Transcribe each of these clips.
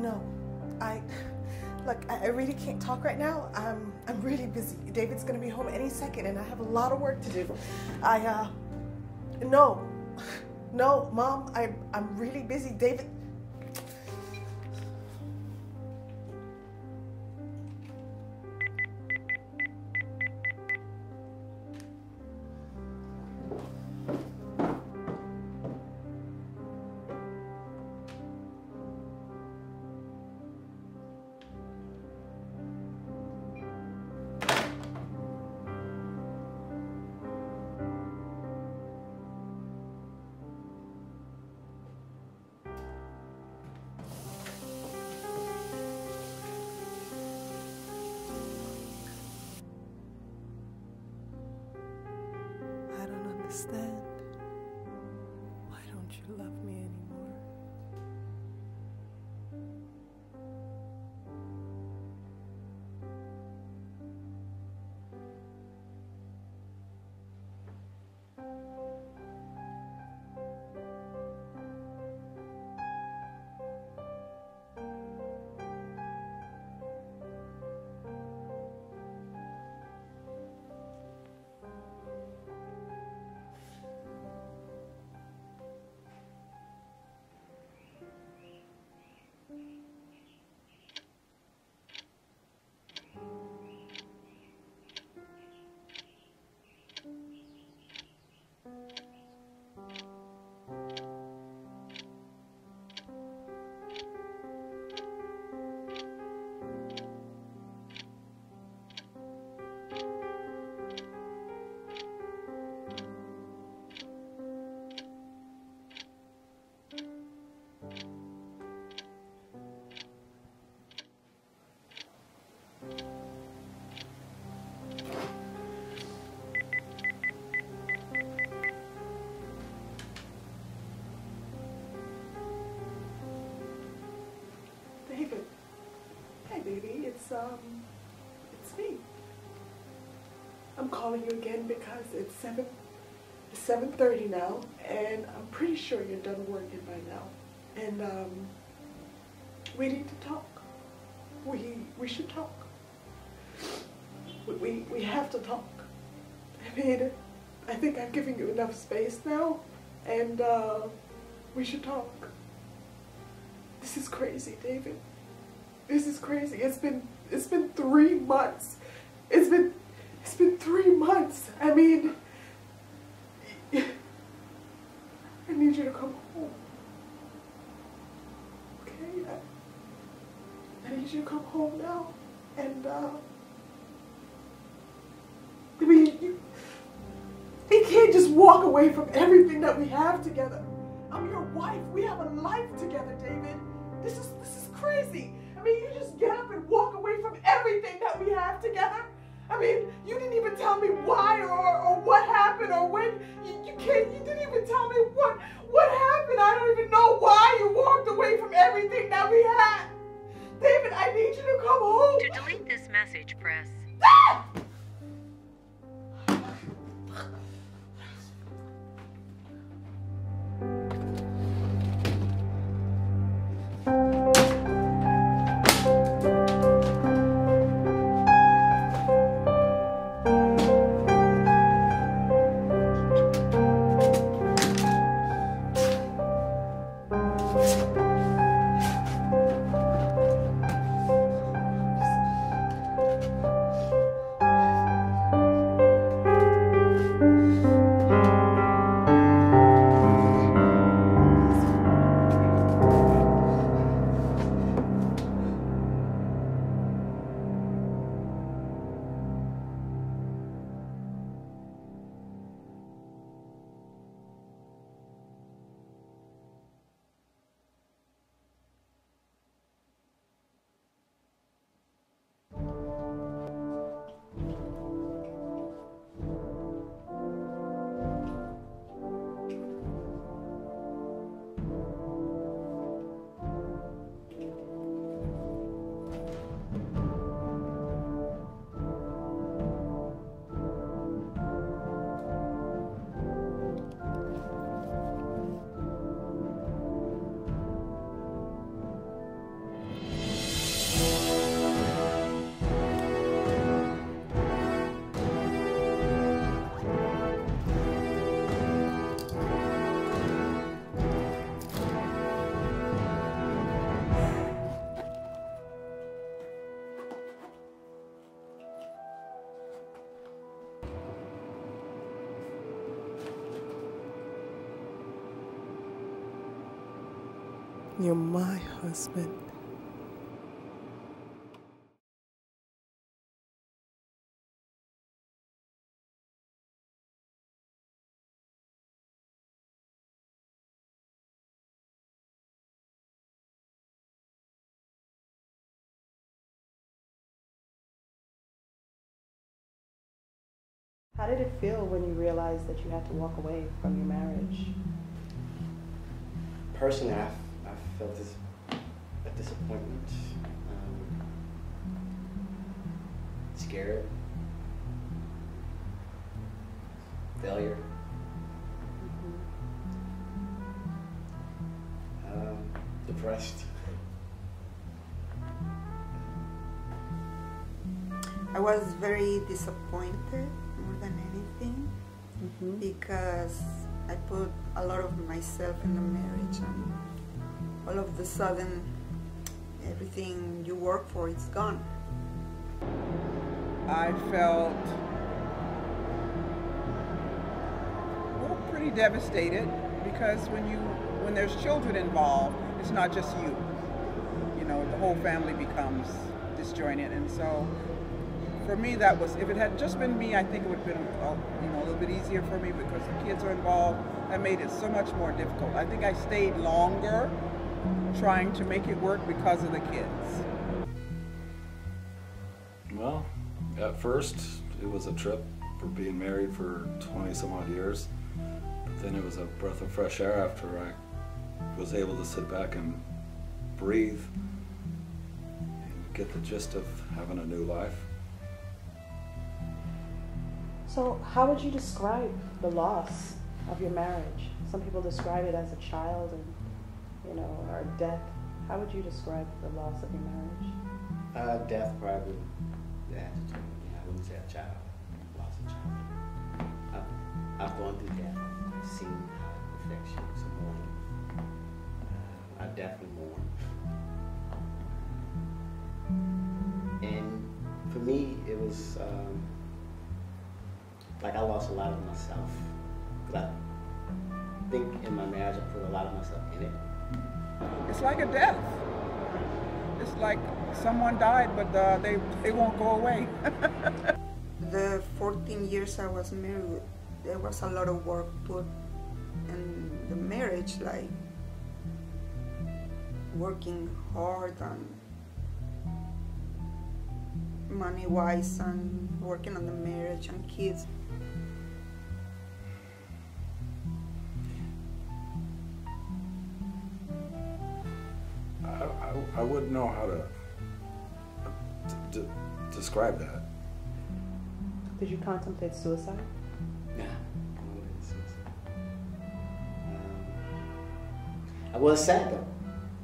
no, I really can't talk right now. I'm really busy. David's gonna be home any second and I have a lot of work to do. No, Mom, I'm really busy. David. Why don't you love me anymore? Baby, it's me. I'm calling you again because it's 7:30 now, and I'm pretty sure you're done working by now. And we need to talk. We should talk. We have to talk. I mean, I think I've given you enough space now, and we should talk. This is crazy, David. This is crazy. It's been 3 months. It's been 3 months. I mean, I need you to come home. Okay? I need you to come home now. And I mean, you can't just walk away from everything that we have together. I'm your wife. We have a life together, David. This is crazy. I mean, you just get up and walk away from everything that we have together. I mean, you didn't even tell me why or what happened or when. You didn't even tell me what happened. I don't even know why you walked away from everything that we had. David, I need you to come home. To delete this message, press. Ah! You're my husband. How did it feel when you realized that you had to walk away from your marriage? Personally, I felt a disappointment, scared, failure. Depressed. I was very disappointed. Than anything, because I put a lot of myself in the marriage, and all of the sudden everything you work for is gone. I felt pretty devastated, because when there's children involved, it's not just you. You know, the whole family becomes disjointed, and so for me, that was, if it had just been me, I think it would have been a little bit easier for me, because the kids are involved. That made it so much more difficult. I think I stayed longer trying to make it work because of the kids. Well, at first, it was a trip for being married for 20 some odd years. But then it was a breath of fresh air after I was able to sit back and breathe and get the gist of having a new life. So how would you describe the loss of your marriage? Some people describe it as a child, and or death. How would you describe the loss of your marriage? Death, probably. Yeah, I wouldn't say a child. Loss of child. I've gone through death. I've seen how it affects you. It's a mourning. I definitely mourn. And for me, it was. Like, I lost a lot of myself. But I think in my marriage, I put a lot of myself in it. It's like a death. It's like someone died, but they won't go away. The 14 years I was married, there was a lot of work put in the marriage, like working hard and money-wise and working on the marriage and kids. I wouldn't know how to describe that. Did you contemplate suicide? Nah, I wouldn't suicide. I was sad though.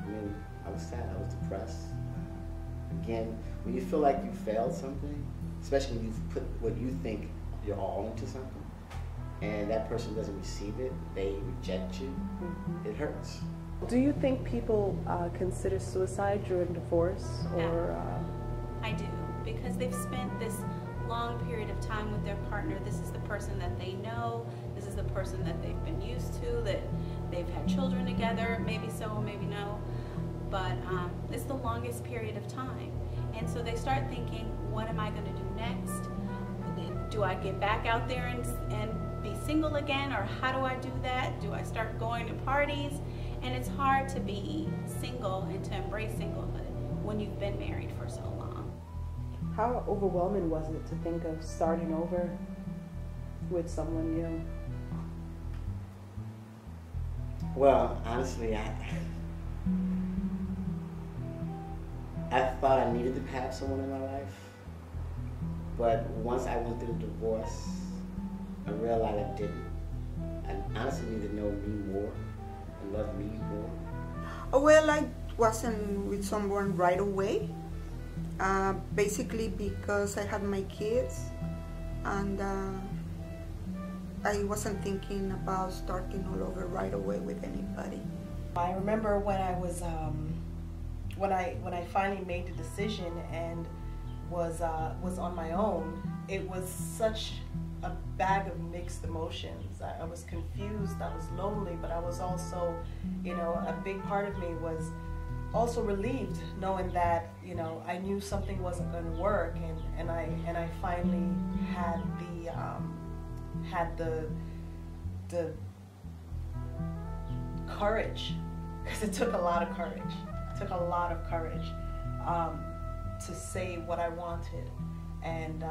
I mean, I was sad. I was depressed. Again, when you feel like you failed something, especially when you put what you think you're all into something, and that person doesn't receive it, they reject you, it hurts. Do you think people consider suicide during divorce? Or I do, because they've spent this long period of time with their partner. This is the person that they know, this is the person that they've been used to, that they've had children together, maybe so, maybe no, but it's the longest period of time. And so they start thinking, what am I going to do next? Do I get back out there and be single again? Or how do I do that? Do I start going to parties? And it's hard to be single and to embrace singlehood when you've been married for so long. How overwhelming was it to think of starting over with someone new? Well, honestly, I thought I needed to have someone in my life, but once I went through the divorce, I realized I didn't. I honestly needed to know me more and love me more. Well, I wasn't with someone right away, basically because I had my kids, and I wasn't thinking about starting all over right away with anybody. I remember when I was when I finally made the decision and was on my own, it was such a bag of mixed emotions. I was confused, I was lonely, but I was also, you know, a big part of me was also relieved knowing that, you know, I knew something wasn't going to work, and I finally had the courage, because it took a lot of courage. It took a lot of courage to say what I wanted and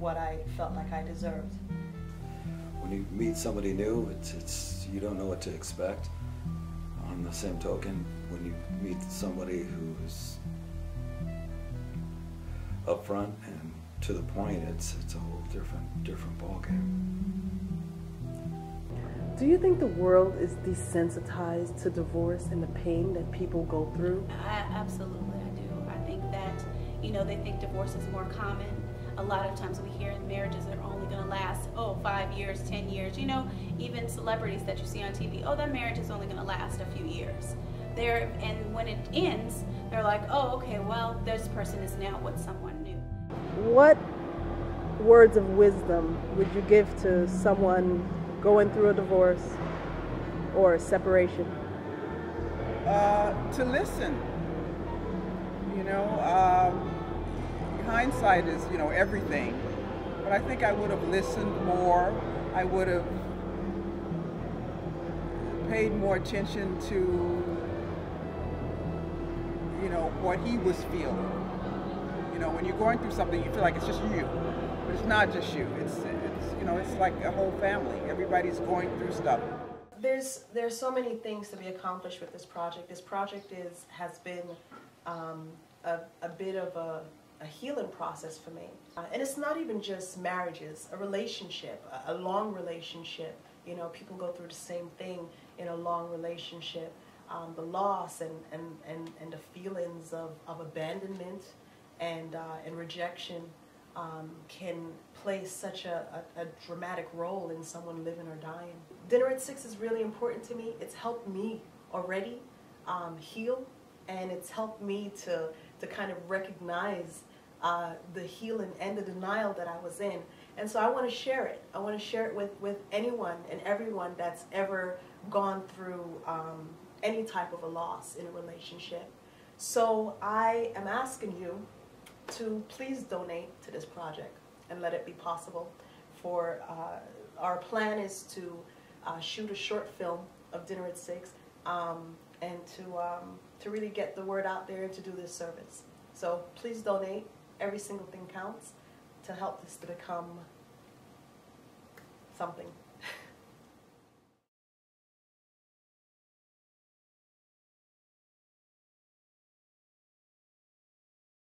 what I felt like I deserved. When you meet somebody new, it's you don't know what to expect. On the same token, when you meet somebody who's upfront and to the point, it's a whole different ballgame. Do you think the world is desensitized to divorce and the pain that people go through? Absolutely, I do. I think that, you know, they think divorce is more common. A lot of times we hear marriages are only going to last, oh, 5 years, 10 years. You know, even celebrities that you see on TV, oh, that marriage is only going to last a few years. There, and when it ends, they're like, oh, okay, well, this person is now with someone new. What words of wisdom would you give to someone going through a divorce or a separation? To listen. You know, hindsight is, you know, everything, but I think I would have listened more. I would have paid more attention to, you know, what he was feeling. You know, when you're going through something, you feel like it's just you, but it's not just you. It's you know, it's like a whole family. Everybody's going through stuff. There's so many things to be accomplished with this project. This project has been a bit of a healing process for me. And it's not even just marriages, a relationship, a long relationship. You know, people go through the same thing in a long relationship. The loss and the feelings of abandonment and rejection can play such a dramatic role in someone living or dying. Dinner at 6 is really important to me. It's helped me already heal, and it's helped me to kind of recognize the healing and the denial that I was in. And so I want to share it. I want to share it with anyone and everyone that's ever gone through any type of a loss in a relationship. So I am asking you to please donate to this project and let it be possible. For our plan is to shoot a short film of Dinner at 6 and to really get the word out there and to do this service. So please donate. Every single thing counts to help this to become something.